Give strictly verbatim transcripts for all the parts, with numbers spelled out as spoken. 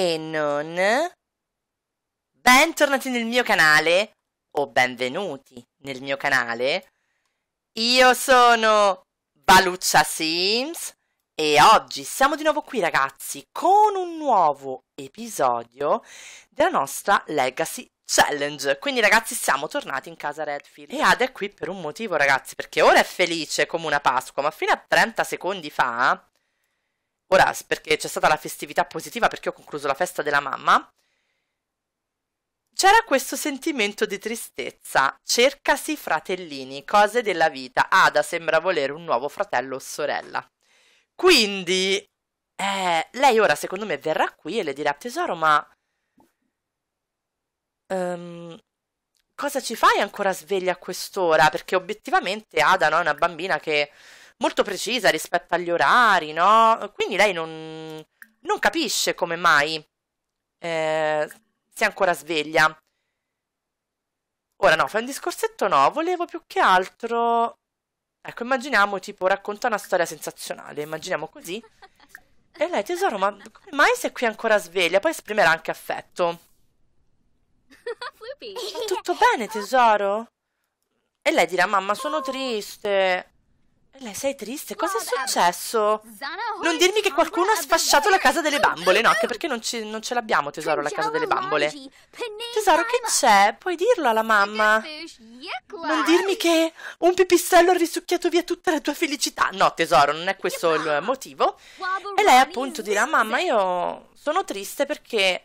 e non... Bentornati nel mio canale, o benvenuti nel mio canale. Io sono valucciasims e oggi siamo di nuovo qui ragazzi con un nuovo episodio della nostra Legacy Challenge. Quindi ragazzi siamo tornati in casa Redfield e Ada è qui per un motivo ragazzi, perché ora è felice come una Pasqua, ma fino a trenta secondi fa... Ora, perché c'è stata la festività positiva, perché ho concluso la festa della mamma, c'era questo sentimento di tristezza. Cercasi fratellini, cose della vita. Ada sembra volere un nuovo fratello o sorella. Quindi, eh, lei ora secondo me verrà qui e le dirà, tesoro, ma... Um, cosa ci fai ancora sveglia a quest'ora? Perché obiettivamente Ada, no, è una bambina che... molto precisa rispetto agli orari, no? Quindi lei non, non capisce come mai eh, sia ancora sveglia. Ora no, fai un discorsetto no, volevo più che altro... Ecco, immaginiamo, tipo, racconta una storia sensazionale, immaginiamo così. E lei, tesoro, ma come mai sei qui ancora sveglia? Poi esprimerà anche affetto. Tutto bene, tesoro? E lei dirà, mamma, sono triste... Lei, sei triste? Cosa è successo? Non dirmi che qualcuno ha sfasciato la casa delle bambole, no? Anche perché non, ci, non ce l'abbiamo, tesoro, la casa delle bambole. Tesoro, che c'è? Puoi dirlo alla mamma? Non dirmi che un pipistrello ha risucchiato via tutta la tua felicità. No, tesoro, non è questo il motivo. E lei appunto dirà, mamma, io sono triste perché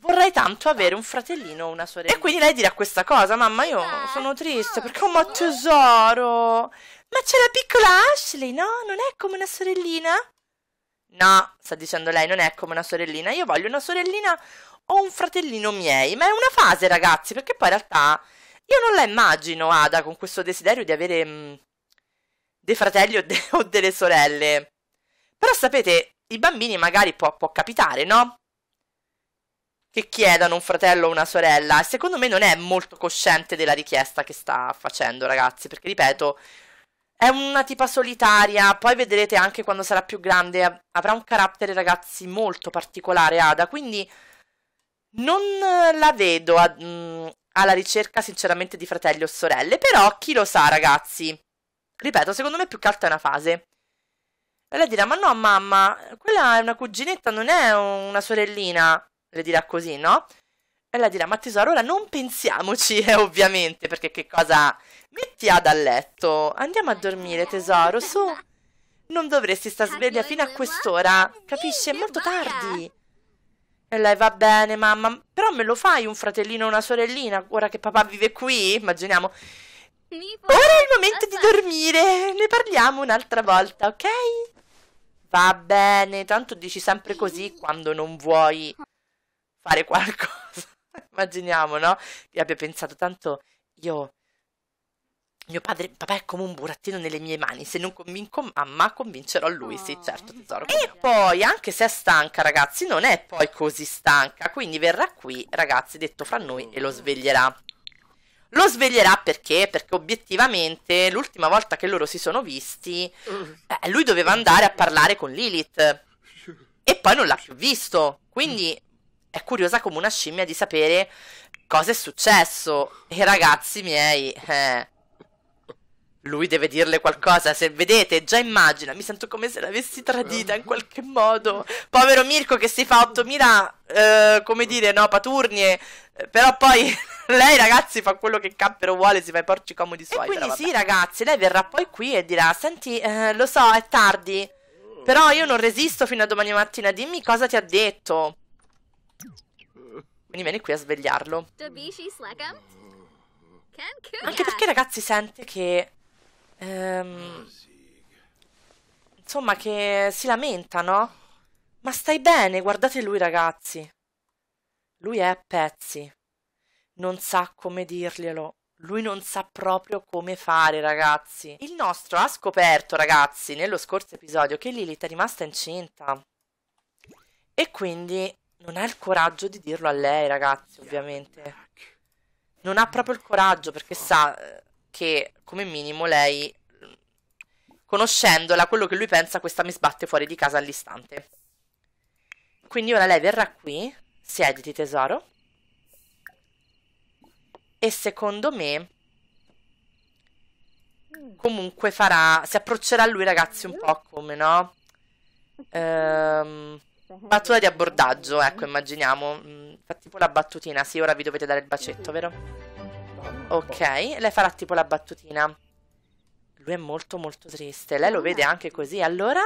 vorrei tanto avere un fratellino o una sorella. E quindi lei dirà questa cosa, mamma, io sono triste perché ho... Ma tesoro... Ma c'è la piccola Ashley, no? Non è come una sorellina? No, sta dicendo lei, non è come una sorellina. Io voglio una sorellina o un fratellino miei. Ma è una fase, ragazzi, perché poi in realtà io non la immagino, Ada, con questo desiderio di avere mh, dei fratelli o, de o delle sorelle. Però sapete, i bambini magari può, può capitare, no? Che chiedano un fratello o una sorella. E secondo me non è molto cosciente della richiesta che sta facendo, ragazzi, perché, ripeto... È una tipa solitaria, poi vedrete anche quando sarà più grande, avrà un carattere ragazzi molto particolare Ada, quindi non la vedo a, mh, alla ricerca sinceramente di fratelli o sorelle, però chi lo sa ragazzi, ripeto secondo me più che altro è una fase. E lei dirà, ma no mamma, quella è una cuginetta, non è una sorellina, le dirà così, no? E lei dirà, ma tesoro, ora non pensiamoci, eh, ovviamente, perché che cosa... Metti Ada a letto, andiamo a dormire, tesoro, su. Non dovresti star sveglia fino a quest'ora, capisci? È molto tardi. E lei, va bene, mamma, però me lo fai un fratellino o una sorellina, ora che papà vive qui? Immaginiamo. Ora è il momento di dormire, ne parliamo un'altra volta, ok? Va bene, tanto dici sempre così quando non vuoi fare qualcosa. Immaginiamo, no? Io abbia pensato, tanto io, mio padre, papà è come un burattino nelle mie mani, se non convinco mamma convincerò lui. Oh, sì certo tesoro. E poi anche se è stanca ragazzi non è poi così stanca, quindi verrà qui ragazzi, detto fra noi, e lo sveglierà. Lo sveglierà perché? Perché obiettivamente l'ultima volta che loro si sono visti eh, lui doveva andare a parlare con Lilith e poi non l'ha più visto, quindi è curiosa come una scimmia di sapere cosa è successo. E ragazzi miei, eh, lui deve dirle qualcosa, se vedete, già immagina, mi sento come se l'avessi tradita in qualche modo. Povero Mirko che si fa ottomila, eh, come dire, no, paturnie, però poi lei ragazzi fa quello che cappero vuole, si fa i porci comodi suoi. E quindi sì ragazzi, lei verrà poi qui e dirà, senti, eh, lo so, è tardi, però io non resisto fino a domani mattina, dimmi cosa ti ha detto. Quindi vieni qui a svegliarlo. Anche perché ragazzi sente che ehm, insomma che si lamenta, no? Ma stai bene? Guardate lui ragazzi, lui è a pezzi, non sa come dirglielo, lui non sa proprio come fare ragazzi. Il nostro ha scoperto ragazzi nello scorso episodio che Lilith è rimasta incinta e quindi non ha il coraggio di dirlo a lei ragazzi, ovviamente non ha proprio il coraggio, perché sa che come minimo lei, conoscendola, quello che lui pensa, questa mi sbatte fuori di casa all'istante. Quindi ora lei verrà qui, siediti tesoro, e secondo me comunque farà, si approccerà a lui, ragazzi, un po' come, no? Ehm, battuta di abbordaggio, ecco, immaginiamo, fa tipo la battutina, sì, ora vi dovete dare il bacetto, vero? Ok, lei farà tipo la battutina. Lui è molto molto triste, lei lo vede anche così, allora?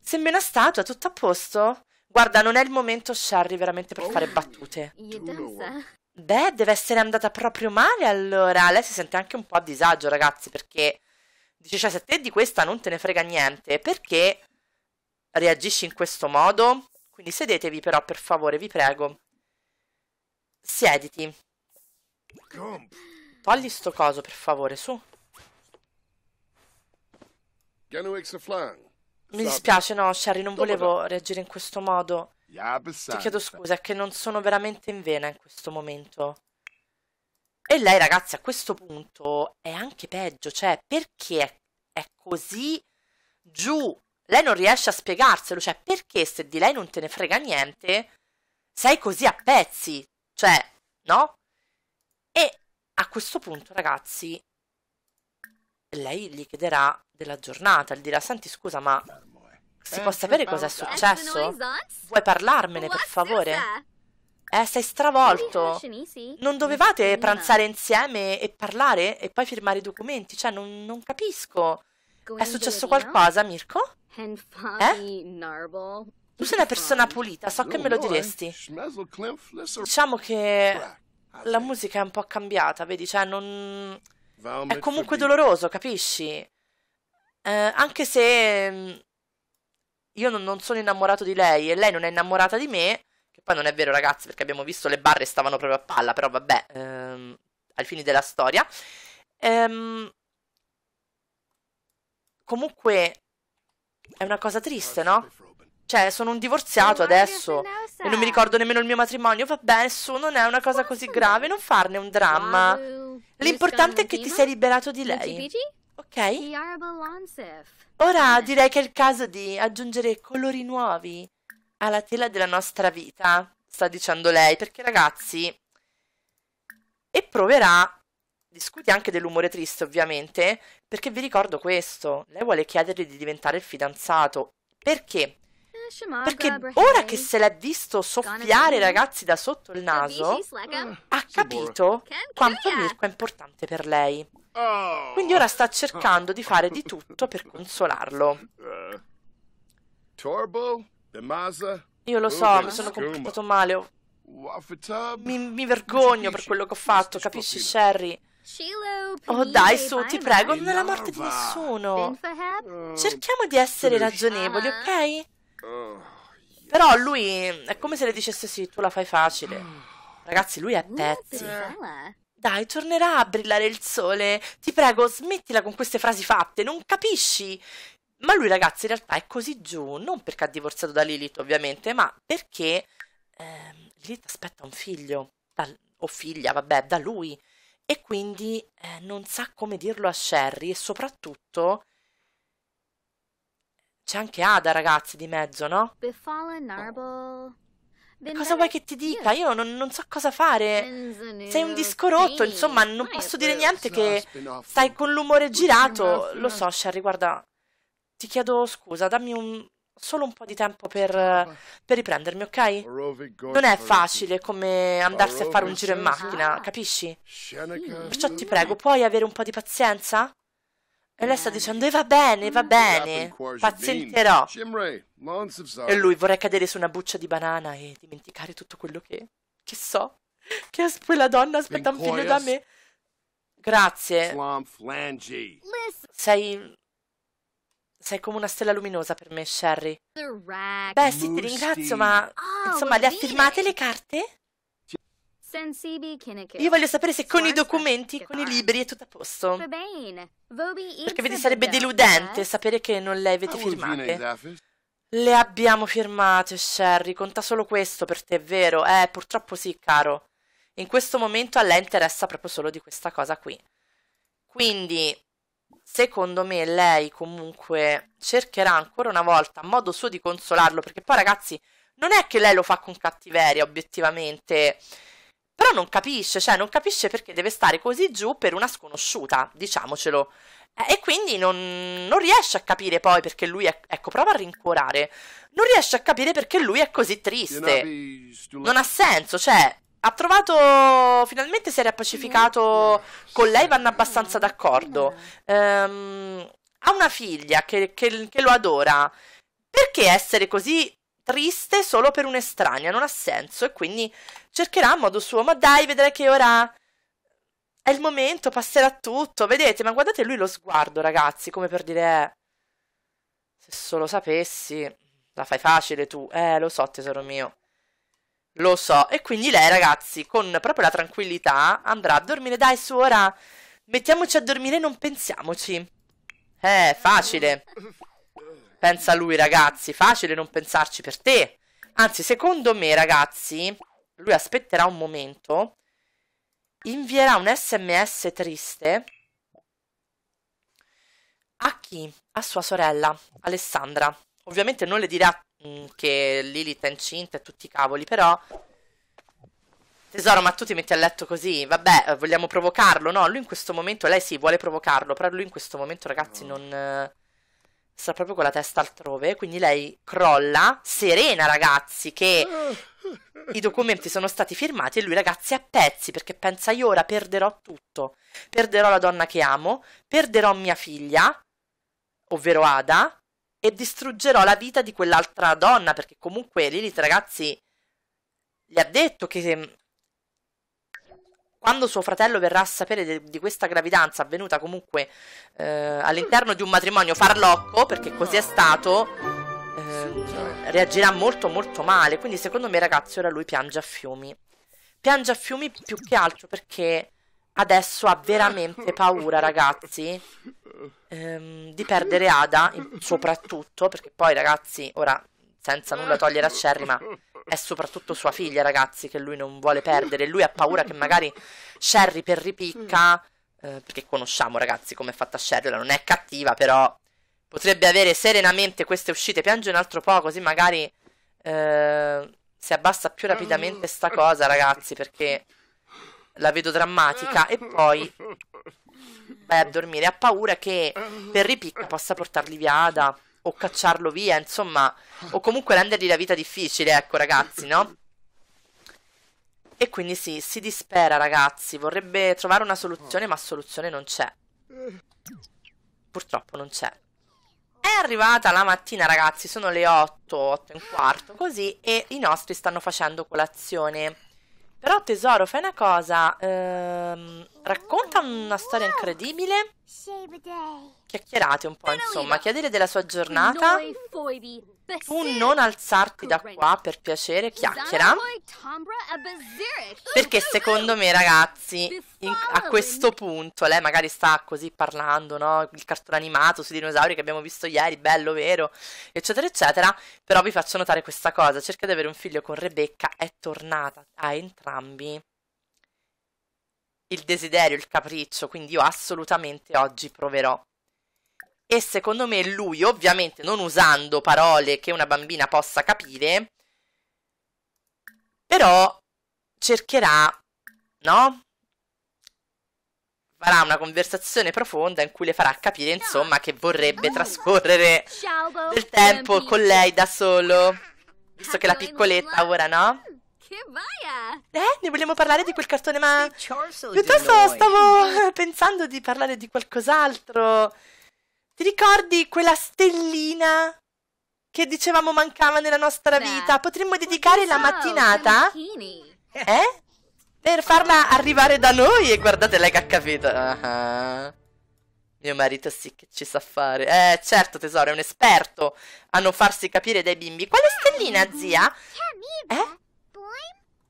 Sembra una statua, tutto a posto? Guarda, non è il momento, Sherry, veramente per fare battute. Beh, deve essere andata proprio male allora. Lei si sente anche un po' a disagio, ragazzi, perché dice, cioè, se te di questa non te ne frega niente, perché reagisci in questo modo? Quindi sedetevi però, per favore, vi prego. Siediti. Togli sto coso, per favore, su. Mi dispiace, no, Sherry, non volevo reagire in questo modo. Ti chiedo scusa, è che non sono veramente in vena in questo momento. E lei, ragazzi, a questo punto è anche peggio, cioè, perché è così giù? Lei non riesce a spiegarselo, cioè, perché se di lei non te ne frega niente, sei così a pezzi, cioè, no? E a questo punto, ragazzi, lei gli chiederà della giornata, gli dirà, senti, scusa, ma... si può sapere cosa è successo? Vuoi parlarmene, per favore? Eh, sei stravolto. Non dovevate pranzare insieme e parlare e poi firmare i documenti? Cioè, non, non capisco. È successo qualcosa, Mirko? Eh? Tu sei una persona pulita, so che me lo diresti. Diciamo che la musica è un po' cambiata, vedi? Cioè, non... è comunque doloroso, capisci? Eh, anche se... io non sono innamorato di lei e lei non è innamorata di me, che poi non è vero, ragazzi, perché abbiamo visto le barre stavano proprio a palla, però vabbè, ehm, ai fini della storia. Ehm, comunque è una cosa triste, no? Cioè, sono un divorziato adesso e non mi ricordo nemmeno il mio matrimonio, vabbè, nessuno, non è una cosa così grave, non farne un dramma. L'importante è che ti sei liberato di lei. Ok? Ora direi che è il caso di aggiungere colori nuovi alla tela della nostra vita, sta dicendo lei, perché, ragazzi, e proverà, discute anche dell'umore triste, ovviamente, perché vi ricordo questo, lei vuole chiedergli di diventare il fidanzato, perché? Perché ora che se l'ha visto soffiare, ragazzi, da sotto il naso, ha capito quanto Mirko è importante per lei. Quindi ora sta cercando di fare di tutto per consolarlo. Io lo so, mi sono comportato male. Mi, mi vergogno per quello che ho fatto, capisci, Sherry? Oh dai, su, ti prego, non è la morte di nessuno. Cerchiamo di essere ragionevoli, ok? Però lui è come se le dicesse, sì, tu la fai facile. Ragazzi, lui è a pezzi. Dai, tornerà a brillare il sole. Ti prego, smettila con queste frasi fatte, non capisci? Ma lui, ragazzi, in realtà è così giù, non perché ha divorziato da Lilith, ovviamente, ma perché ehm, Lilith aspetta un figlio da, o figlia, vabbè, da lui. E quindi eh, non sa come dirlo a Sherry. E soprattutto c'è anche Ada, ragazzi, di mezzo, no? Oh. Cosa vuoi che ti dica? Io non, non so cosa fare. Sei un disco rotto, insomma, non posso dire niente che stai con l'umore girato. Lo so, Sherry, guarda, ti chiedo scusa, dammi un, solo un po' di tempo per, per riprendermi, ok? Non è facile come andarsi a fare un giro in macchina, capisci? Perciò ti prego, puoi avere un po' di pazienza? E lei sta dicendo, e eh, va bene, va bene, pazienterò. E lui, vorrei cadere su una buccia di banana e dimenticare tutto quello che, che so, che quella donna aspetta un figlio da me. Grazie. Sei, sei come una stella luminosa per me, Sherry. Beh sì, ti ringrazio, ma insomma, le ha firmate le carte? Io voglio sapere se con i documenti, con i libri è tutto a posto. Perché vedi, sarebbe deludente sapere che non le avete firmate. Le abbiamo firmate, Sherry, conta solo questo per te, è vero? Eh, purtroppo sì, caro. In questo momento a lei interessa proprio solo di questa cosa qui. Quindi, secondo me, lei comunque cercherà ancora una volta a modo suo di consolarlo, perché poi, ragazzi, non è che lei lo fa con cattiveria, obiettivamente, però non capisce, cioè non capisce perché deve stare così giù per una sconosciuta, diciamocelo. E quindi non, non riesce a capire poi perché lui è... Ecco, prova a rincuorare. Non riesce a capire perché lui è così triste. Non ha senso, cioè... Ha trovato... Finalmente si era pacificato con lei, vanno abbastanza d'accordo. Um, ha una figlia che, che, che lo adora. Perché essere così triste solo per un'estranea? Non ha senso. E quindi cercherà a modo suo. Ma dai, vedrai che ora... È il momento, passerà tutto, vedete, ma guardate lui lo sguardo, ragazzi, come per dire, eh, se solo sapessi, la fai facile tu, eh, lo so tesoro mio, lo so. E quindi lei, ragazzi, con proprio la tranquillità, andrà a dormire, dai su, ora, mettiamoci a dormire e non pensiamoci, eh, facile, pensa lui, ragazzi, facile non pensarci per te, anzi, secondo me, ragazzi, lui aspetterà un momento, invierà un sms triste a chi? A sua sorella, Alessandra. Ovviamente non le dirà mh, che Lilith è incinta e tutti i cavoli, però... Tesoro, ma tu ti metti a letto così? Vabbè, vogliamo provocarlo, no? Lui in questo momento, lei sì, vuole provocarlo, però lui in questo momento, ragazzi, non... Eh, sarà proprio con la testa altrove, quindi lei crolla, serena, ragazzi, che... I documenti sono stati firmati e lui, ragazzi, è a pezzi perché pensa, io ora perderò tutto, perderò la donna che amo, perderò mia figlia, ovvero Ada, e distruggerò la vita di quell'altra donna, perché comunque Lilith, ragazzi, gli ha detto che quando suo fratello verrà a sapere di questa gravidanza avvenuta comunque eh, all'interno di un matrimonio farlocco, perché così è stato... Eh, reagirà molto molto male. Quindi secondo me, ragazzi, ora lui piange a fiumi. Piange a fiumi più che altro perché adesso ha veramente paura, ragazzi, ehm, di perdere Ada, soprattutto perché poi, ragazzi, ora senza nulla togliere a Sherry, ma è soprattutto sua figlia, ragazzi, che lui non vuole perdere. Lui ha paura che magari Sherry per ripicca, eh, perché conosciamo, ragazzi, come è fatta Sherry, non è cattiva, però potrebbe avere serenamente queste uscite. Piange un altro po', così magari eh, si abbassa più rapidamente sta cosa, ragazzi, perché la vedo drammatica. E poi vai a dormire. Ha paura che per ripicca possa portarli via Ada, o cacciarlo via, insomma, o comunque rendergli la vita difficile, ecco, ragazzi, no? E quindi sì, si dispera, ragazzi. Vorrebbe trovare una soluzione, ma soluzione non c'è. Purtroppo non c'è. È arrivata la mattina, ragazzi, sono le otto, otto e un quarto, così, e i nostri stanno facendo colazione. Però, tesoro, fai una cosa, ehm, racconta una storia incredibile, chiacchierate un po', insomma, chiedere della sua giornata, tu non alzarti da qua, per piacere, chiacchiera, perché secondo me, ragazzi, in, a questo punto, lei magari sta così parlando, no, il cartone animato sui dinosauri che abbiamo visto ieri, bello, vero, eccetera, eccetera, però vi faccio notare questa cosa, cerca di avere un figlio con Rebecca, è tornata a entrambi il desiderio, il capriccio, quindi io assolutamente oggi proverò. E secondo me lui, ovviamente non usando parole che una bambina possa capire, però cercherà, no? Farà una conversazione profonda in cui le farà capire, insomma, che vorrebbe trascorrere del tempo con lei da solo, visto che la piccoletta ora, no? Eh, ne vogliamo parlare di quel cartone, ma piuttosto stavo pensando di parlare di qualcos'altro. Ti ricordi quella stellina che dicevamo mancava nella nostra vita? Potremmo dedicare la mattinata, eh? Per farla arrivare da noi. E guardate lei che ha capito. Uh-huh. Mio marito sì che ci sa fare. Eh, certo, tesoro, è un esperto a non farsi capire dai bimbi. Quale stellina, zia? Eh?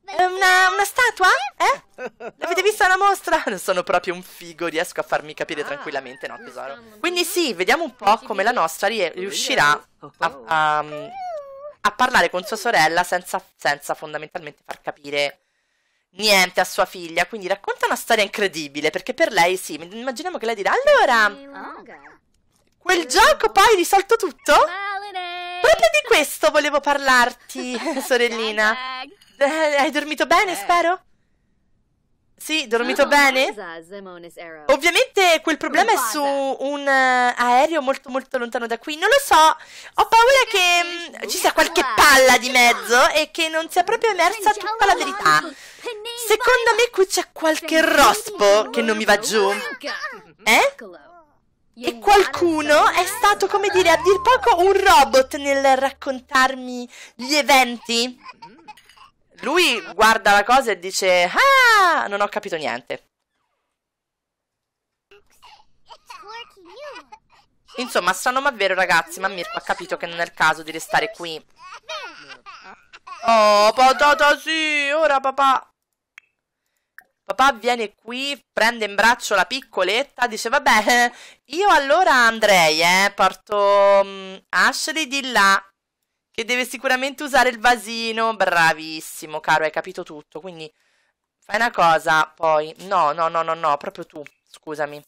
Una, una statua? Eh? L'avete vista alla mostra? Non sono proprio un figo, riesco a farmi capire tranquillamente, no, tesoro? Quindi sì, vediamo un po' come la nostra riuscirà a, a, a parlare con sua sorella senza, senza fondamentalmente far capire niente a sua figlia. Quindi racconta una storia incredibile, perché per lei sì, immaginiamo che lei dirà: allora, quel gioco poi risolto tutto? Proprio di questo volevo parlarti, sorellina. Hai dormito bene, spero? Sì, dormito bene? Ovviamente quel problema è su un aereo molto molto lontano da qui. Non lo so, ho paura che ci sia qualche palla di mezzo e che non sia proprio emersa tutta la verità. Secondo me qui c'è qualche rospo che non mi va giù. Eh? E qualcuno è stato, come dire, a dir poco un robot nel raccontarmi gli eventi. Lui guarda la cosa e dice: ah, non ho capito niente. Insomma, strano ma vero, ragazzi. Ma Mirko ha capito che non è il caso di restare qui. Oh, patata sì, ora papà. Papà viene qui, prende in braccio la piccoletta, dice: vabbè, io allora andrei, eh, porto Ashley di là, che deve sicuramente usare il vasino. Bravissimo, caro, hai capito tutto, quindi fai una cosa, poi... No, no, no, no, no, proprio tu, scusami.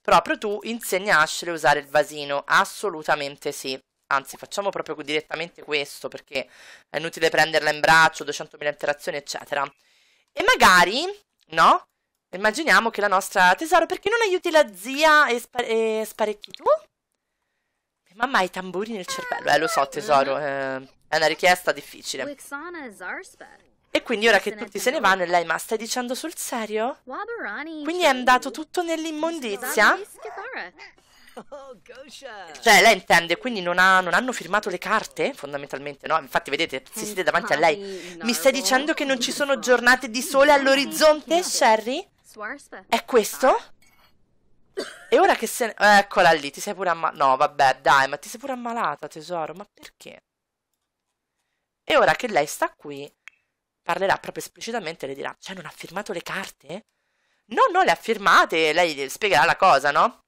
Proprio tu insegna a Ashley a usare il vasino, assolutamente sì. Anzi, facciamo proprio direttamente questo, perché è inutile prenderla in braccio, duecentomila interazioni, eccetera. E magari, no? Immaginiamo che la nostra... Tesoro, perché non aiuti la zia e, spa e sparecchi tu? Mamma ha i tamburi nel cervello. Eh, lo so, tesoro. Eh, è una richiesta difficile. E quindi ora che tutti se ne vanno e lei: ma stai dicendo sul serio? Quindi è andato tutto nell'immondizia? Cioè, lei intende, quindi non, ha, non hanno firmato le carte? Fondamentalmente no, infatti vedete, si siete davanti a lei. Mi stai dicendo che non ci sono giornate di sole all'orizzonte, Sherry? È questo? E ora che se... Eccola lì, ti sei pure ammalata. No, vabbè, dai, ma ti sei pure ammalata, tesoro, ma perché? E ora che lei sta qui, parlerà proprio esplicitamente e le dirà: cioè, non ha firmato le carte? No, no, le ha firmate, e lei le spiegherà la cosa, no?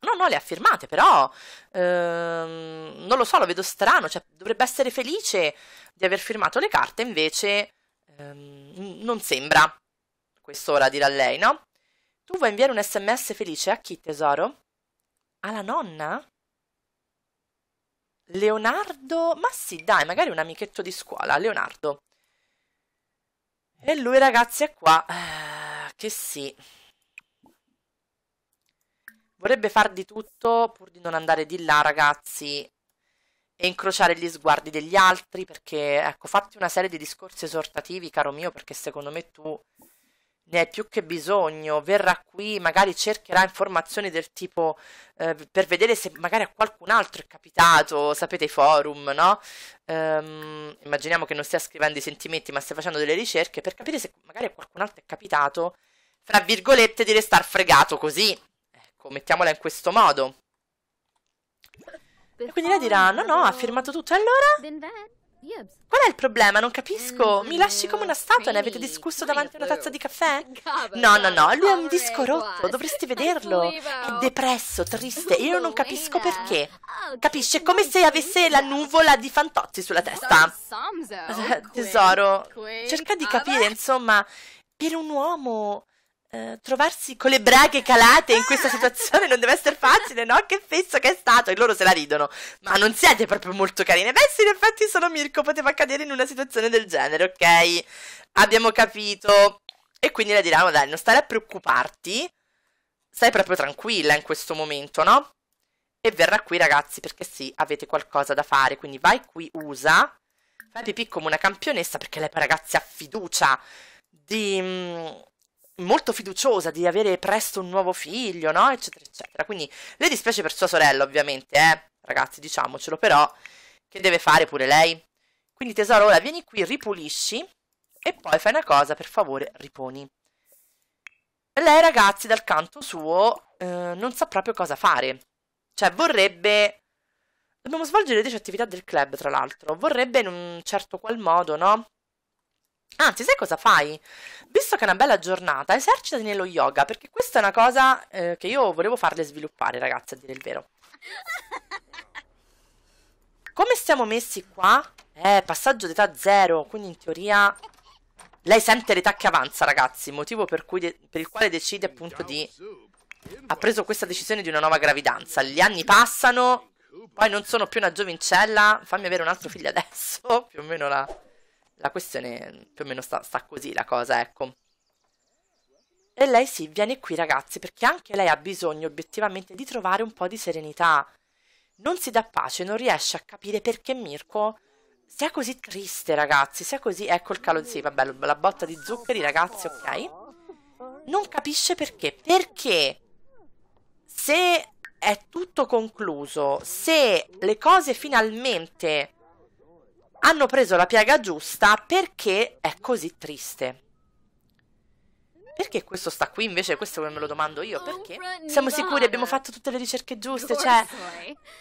No, no, le ha firmate, però ehm, non lo so, lo vedo strano, cioè dovrebbe essere felice di aver firmato le carte, invece ehm, non sembra. Quest'ora dirà lei, no? Tu vuoi inviare un sms felice a chi, tesoro? Alla nonna? Leonardo? Ma sì, dai, magari un amichetto di scuola, Leonardo. E lui, ragazzi, è qua, eh, che sì... Vorrebbe far di tutto pur di non andare di là, ragazzi, e incrociare gli sguardi degli altri, perché, ecco, fatti una serie di discorsi esortativi, caro mio, perché secondo me tu ne hai più che bisogno. Verrà qui, magari cercherà informazioni del tipo, eh, per vedere se magari a qualcun altro è capitato, sapete, i forum, no? Ehm, immaginiamo che non stia scrivendo i sentimenti, ma stia facendo delle ricerche per capire se magari a qualcun altro è capitato, fra virgolette, di restar fregato così. Mettiamola in questo modo. E quindi lei dirà: no, no, ha firmato tutto. E allora? Qual è il problema? Non capisco. Mi lasci come una statua? Ne avete discusso davanti a una tazza di caffè? No, no, no, lui è un disco rotto. Dovresti vederlo. È depresso, triste. Io non capisco perché. Capisce? È come se avesse la nuvola di Fantozzi sulla testa. Tesoro, cerca di capire, insomma, per un uomo... Uh, trovarsi con le braghe calate in questa situazione non deve essere facile, no? Che fesso che è stato! E loro se la ridono. Ma non siete proprio molto carine. Beh sì, in effetti sono Mirko, poteva cadere in una situazione del genere, ok? Abbiamo capito. E quindi le dirà: dai, non stare a preoccuparti, stai proprio tranquilla in questo momento, no? E verrà qui, ragazzi, perché sì, avete qualcosa da fare. Quindi vai qui, usa, fai pipì come una campionessa, perché lei, ragazzi, ha fiducia di... molto fiduciosa di avere presto un nuovo figlio, no? Eccetera, eccetera. Quindi le dispiace per sua sorella, ovviamente, eh? Ragazzi, diciamocelo, però, che deve fare pure lei. Quindi, tesoro, ora vieni qui, ripulisci e poi fai una cosa, per favore, riponi. Lei, ragazzi, dal canto suo, eh, non sa proprio cosa fare. Cioè, vorrebbe... Dobbiamo svolgere le dieci attività del club, tra l'altro. Vorrebbe in un certo qual modo, no? Anzi, sai cosa fai? Visto che è una bella giornata, esercitati nello yoga, perché questa è una cosa eh, che io volevo farle sviluppare, ragazzi, a dire il vero. Come stiamo messi qua? Eh, passaggio d'età zero, quindi in teoria... Lei sente l'età che avanza, ragazzi, motivo per, cui per il quale decide appunto di... Ha preso questa decisione di una nuova gravidanza. Gli anni passano, Poi non sono più una giovincella, fammi avere un altro figlio adesso. Più o meno la, la questione, più o meno sta, sta così la cosa, ecco. E lei sì, viene qui ragazzi, perché anche lei ha bisogno obiettivamente di trovare un po' di serenità. Non si dà pace, non riesce a capire perché Mirko sia così triste ragazzi, sia così... Ecco il calo, sì vabbè, la botta di zuccheri ragazzi, ok. Non capisce perché, perché se è tutto concluso, se le cose finalmente hanno preso la piega giusta, perché è così triste? Perché questo sta qui invece? Questo me lo domando io. Perché? Siamo sicuri, abbiamo fatto tutte le ricerche giuste, cioè...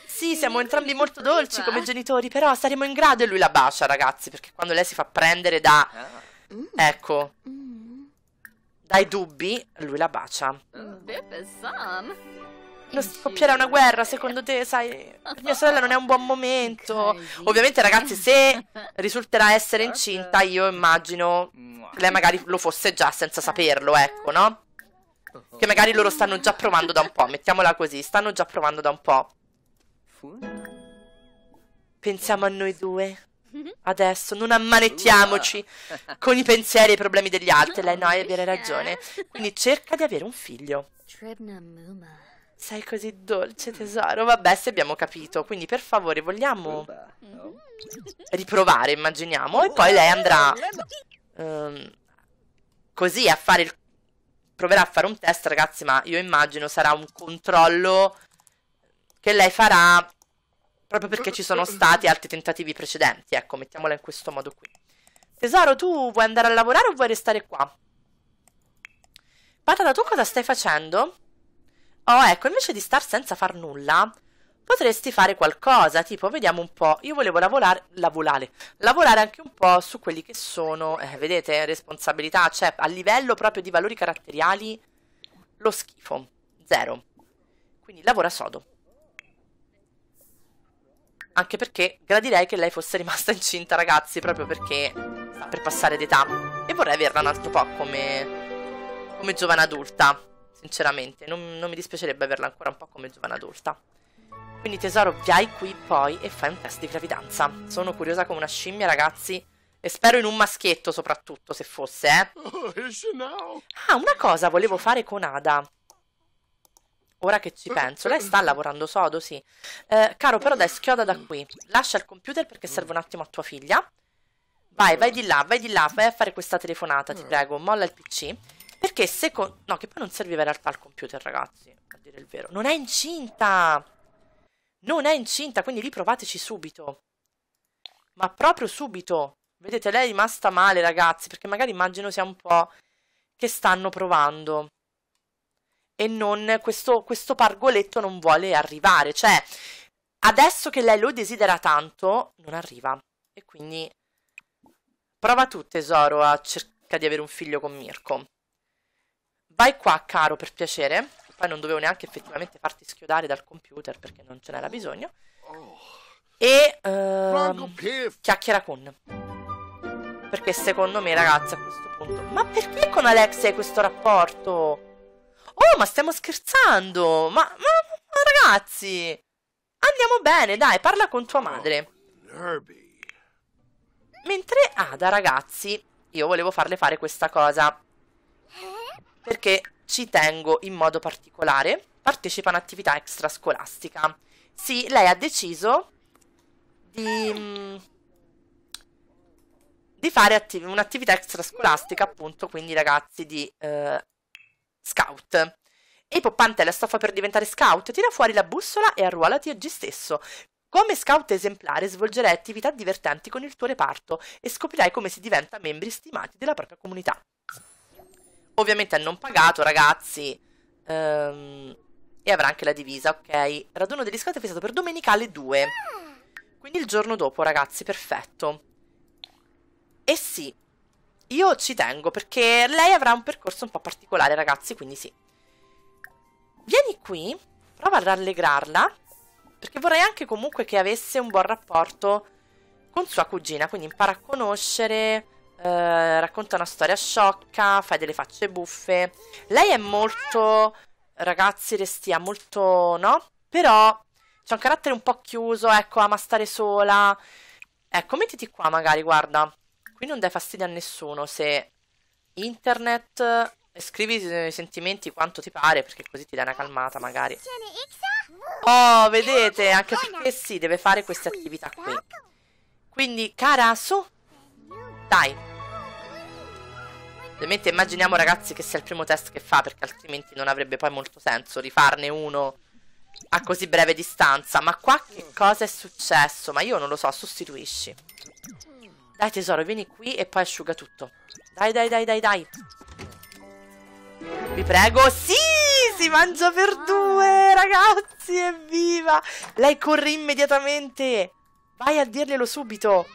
Sì, siamo entrambi molto dolci come genitori, però saremo in grado... E lui la bacia, ragazzi, perché quando lei si fa prendere da... Ecco. Dai dubbi, lui la bacia. Non scoppierà una guerra, secondo te, sai? Per mia sorella non è un buon momento. Ovviamente, ragazzi, se risulterà essere incinta, io immagino che lei magari lo fosse già senza saperlo, ecco, no? Che magari loro stanno già provando da un po', mettiamola così, stanno già provando da un po'. Pensiamo a noi due. Adesso non ammanettiamoci con i pensieri e i problemi degli altri. Lei no, aveva ragione. Quindi cerca di avere un figlio. Sei così dolce tesoro. Vabbè, se abbiamo capito. Quindi per favore vogliamo riprovare, immaginiamo. E poi lei andrà um, così a fare il... Proverà a fare un test ragazzi, ma io immagino sarà un controllo che lei farà proprio perché ci sono stati altri tentativi precedenti. Ecco, mettiamola in questo modo qui. Tesoro, tu vuoi andare a lavorare o vuoi restare qua? Patata, tu cosa stai facendo? Oh, ecco, invece di star senza far nulla, potresti fare qualcosa, tipo, vediamo un po', io volevo lavorare, lavorare, lavorare anche un po' su quelli che sono, eh, vedete, responsabilità, cioè a livello proprio di valori caratteriali, lo schifo, zero, quindi lavora sodo, anche perché gradirei che lei fosse rimasta incinta, ragazzi, proprio perché sta per passare d'età, e vorrei averla un altro po' come, come giovane adulta. Sinceramente, non, non mi dispiacerebbe averla ancora un po' come giovane adulta. Quindi tesoro, vai qui poi e fai un test di gravidanza. Sono curiosa come una scimmia, ragazzi. E spero in un maschietto soprattutto, se fosse, eh. Ah, una cosa volevo fare con Ada. Ora che ci penso, lei sta lavorando sodo, sì. Eh, caro, però dai, schioda da qui. Lascia il computer perché serve un attimo a tua figlia. Vai, vai di là, vai di là, vai a fare questa telefonata, ti prego. Molla il P C. Perché se con... No, che poi non serviva in realtà al computer, ragazzi, a dire il vero. Non è incinta! Non è incinta, quindi riprovateci subito. Ma proprio subito. Vedete, lei è rimasta male, ragazzi, perché magari immagino sia un po' che stanno provando. E non... Questo, questo pargoletto non vuole arrivare. Cioè, adesso che lei lo desidera tanto, non arriva. E quindi... Prova tu, tesoro, a cercare di avere un figlio con Mirko. Vai qua, caro, per piacere. Poi non dovevo neanche effettivamente farti schiodare dal computer perché non ce n'era bisogno. E ehm, chiacchiera con... Perché secondo me, ragazzi, a questo punto... Ma perché con Alexia hai questo rapporto? Oh, ma stiamo scherzando! Ma, ma, ma ragazzi! Andiamo bene, dai, parla con tua madre. Mentre Ada, ragazzi, io volevo farle fare questa cosa. Perché ci tengo in modo particolare, partecipa a un'attività extrascolastica. Sì, lei ha deciso di, di fare un'attività extrascolastica, appunto, quindi ragazzi, di eh, scout. E Poppante, la stoffa per diventare scout, tira fuori la bussola e arruolati oggi stesso. Come scout esemplare svolgerai attività divertenti con il tuo reparto e scoprirai come si diventa membri stimati della propria comunità. Ovviamente è non pagato, ragazzi, um, e avrà anche la divisa, ok? Raduno degli scout è fissato per domenica alle due, quindi il giorno dopo, ragazzi, perfetto. E sì, io ci tengo perché lei avrà un percorso un po' particolare, ragazzi, quindi sì. Vieni qui, prova a rallegrarla, perché vorrei anche comunque che avesse un buon rapporto con sua cugina, quindi impara a conoscere... Uh, racconta una storia sciocca, fai delle facce buffe. Lei è molto, ragazzi, restia molto, no? Però C'è un carattere un po' chiuso, ecco, ama stare sola. Ecco, mettiti qua magari, guarda. Qui non dai fastidio a nessuno, se internet... Scrivi i sentimenti quanto ti pare, perché così ti dai una calmata magari. Oh, vedete, anche perché sì, deve fare queste attività qui. Quindi, cara, su, dai. Ovviamente immaginiamo, ragazzi, che sia il primo test che fa, perché altrimenti non avrebbe poi molto senso rifarne uno a così breve distanza. Ma qua che cosa è successo? Ma io non lo so, sostituisci. Dai tesoro, vieni qui e poi asciuga tutto. Dai, dai, dai, dai, dai. Vi prego, sì, si mangia per due, ragazzi, evviva. Lei corre immediatamente. Vai a dirglielo subito.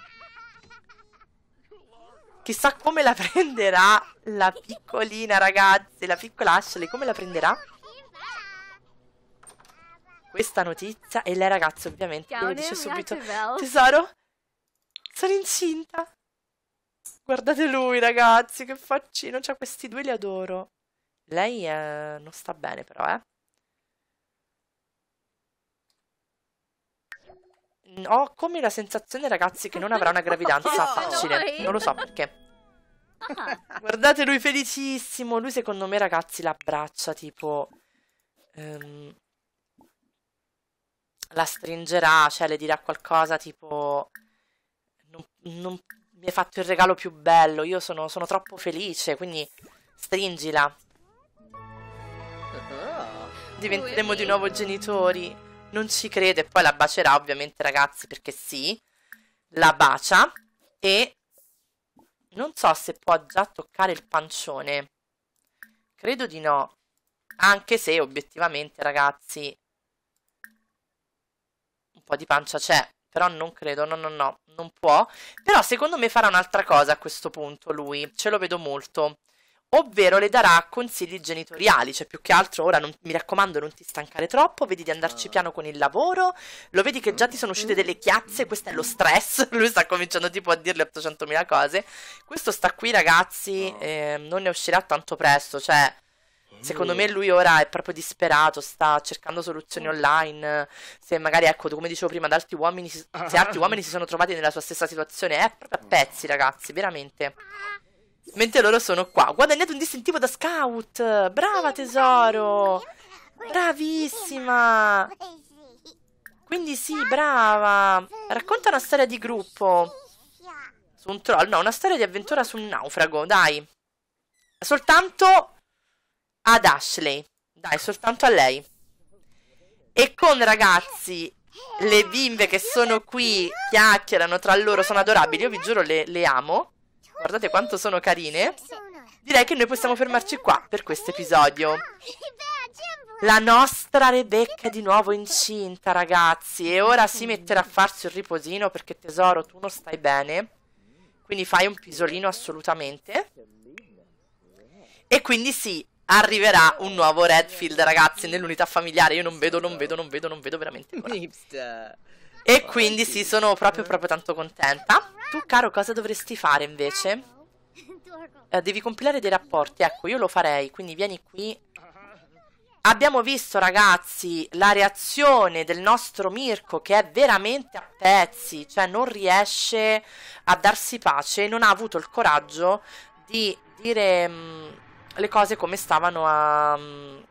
Chissà come la prenderà la piccolina, ragazzi, la piccola Ashley, come la prenderà questa notizia. E lei, ragazzi, ovviamente le dice subito: tesoro, sono incinta. Guardate lui, ragazzi, che faccino, cioè questi due li adoro. Lei eh, non sta bene però, eh. Ho come la sensazione, ragazzi, che non avrà una gravidanza facile. Non lo so perché. Guardate lui felicissimo. Lui secondo me, ragazzi, l'abbraccia tipo... Ehm, la stringerà, cioè le dirà qualcosa tipo... Non, non mi hai fatto il regalo più bello, io sono, sono troppo felice, quindi stringila. Diventeremo di nuovo genitori. Non ci crede. Poi la bacerà, ovviamente, ragazzi, perché sì. La bacia. E non so se può già toccare il pancione. Credo di no. Anche se obiettivamente, ragazzi, un po' di pancia c'è. Però non credo, no no no, non può. Però secondo me farà un'altra cosa a questo punto lui. Ce lo vedo molto. Ovvero le darà consigli genitoriali, cioè più che altro ora non, mi raccomando, non ti stancare troppo, vedi di andarci piano con il lavoro, lo vedi che già ti sono uscite delle chiazze, questo è lo stress, lui sta cominciando tipo a dirle ottocentomila cose, questo sta qui, ragazzi, eh, non ne uscirà tanto presto, cioè secondo me lui ora è proprio disperato, sta cercando soluzioni online, se magari, ecco, come dicevo prima, ad altri uomini, se altri uomini si sono trovati nella sua stessa situazione, è proprio a pezzi, ragazzi, veramente. Mentre loro sono qua. Guadagnate un distintivo da scout. Brava tesoro. Bravissima. Quindi sì, brava. Racconta una storia di gruppo. Su un troll. No, una storia di avventura su un naufrago. Dai. Soltanto ad Ashley. Dai, soltanto a lei. E con, ragazzi, le bimbe che sono qui, chiacchierano tra loro, sono adorabili. Io vi giuro, le, le amo. Guardate quanto sono carine. Direi che noi possiamo fermarci qua per questo episodio. La nostra Rebecca è di nuovo incinta, ragazzi. E ora si metterà a farsi un riposino, perché tesoro, tu non stai bene. Quindi fai un pisolino assolutamente. E quindi sì, arriverà un nuovo Redfield, ragazzi, nell'unità familiare. Io non vedo, non vedo, non vedo, non vedo veramente ora. E quindi sì, sono proprio proprio tanto contenta. Tu, caro, cosa dovresti fare invece? Eh, devi compilare dei rapporti, ecco, io lo farei, quindi vieni qui. Abbiamo visto, ragazzi, la reazione del nostro Mirko, che è veramente a pezzi, cioè non riesce a darsi pace, non ha avuto il coraggio di dire mh, le cose come stavano a, mh,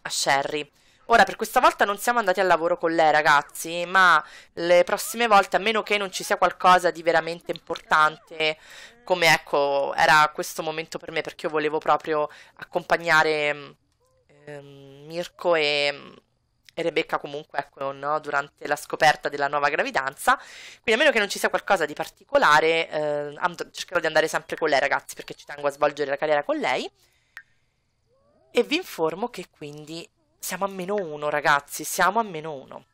a Sherry. Ora, per questa volta non siamo andati al lavoro con lei, ragazzi, ma le prossime volte, a meno che non ci sia qualcosa di veramente importante, come, ecco, era questo momento per me, perché io volevo proprio accompagnare eh, Mirko e, e Rebecca comunque, ecco, no, durante la scoperta della nuova gravidanza, quindi a meno che non ci sia qualcosa di particolare, eh, cercherò di andare sempre con lei, ragazzi, perché ci tengo a svolgere la carriera con lei, e vi informo che quindi... Siamo a meno uno, ragazzi, siamo a meno uno.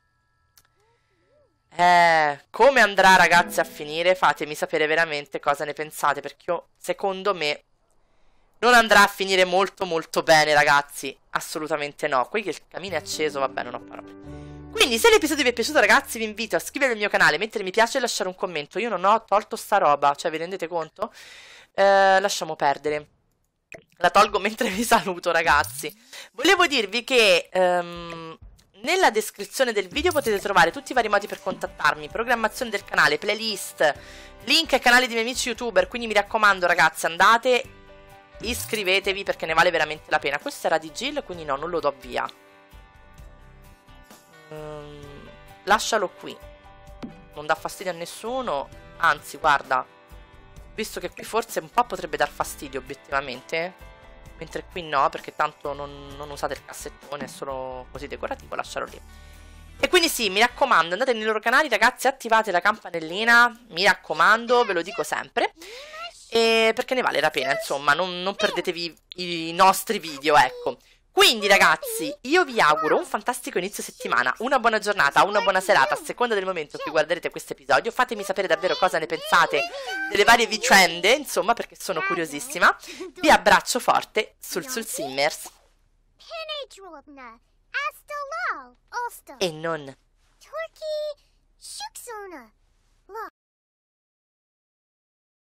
Eh, come andrà, ragazzi, a finire? Fatemi sapere veramente cosa ne pensate, perché io, secondo me, non andrà a finire molto molto bene, ragazzi. Assolutamente no. Qui che il camino è acceso, vabbè, non ho parole. Quindi, se l'episodio vi è piaciuto, ragazzi, vi invito a iscrivervi al mio canale, mettere mi piace e lasciare un commento. Io non ho tolto sta roba, cioè, vi rendete conto? Eh, lasciamo perdere. La tolgo mentre vi saluto, ragazzi. Volevo dirvi che um, Nella descrizione del video potete trovare tutti i vari modi per contattarmi, programmazione del canale, playlist, link ai canali dei miei amici youtuber, quindi mi raccomando ragazzi, andate, iscrivetevi perché ne vale veramente la pena. Questo era di Jill, quindi no, non lo do via. Mm, lascialo qui, non dà fastidio a nessuno, anzi guarda, visto che qui forse un po' potrebbe dar fastidio obiettivamente, mentre qui no, perché tanto non, non usate il cassettone, è solo così decorativo, lascialo lì. E quindi sì, mi raccomando, andate nei loro canali ragazzi, attivate la campanellina, mi raccomando, ve lo dico sempre, e perché ne vale la pena, insomma, non, non perdetevi i nostri video, ecco. Quindi ragazzi, io vi auguro un fantastico inizio settimana, una buona giornata, una buona serata, a seconda del momento in cui guarderete questo episodio. Fatemi sapere davvero cosa ne pensate delle varie vicende, insomma, perché sono curiosissima. Vi abbraccio forte sul sul Simmers. E non...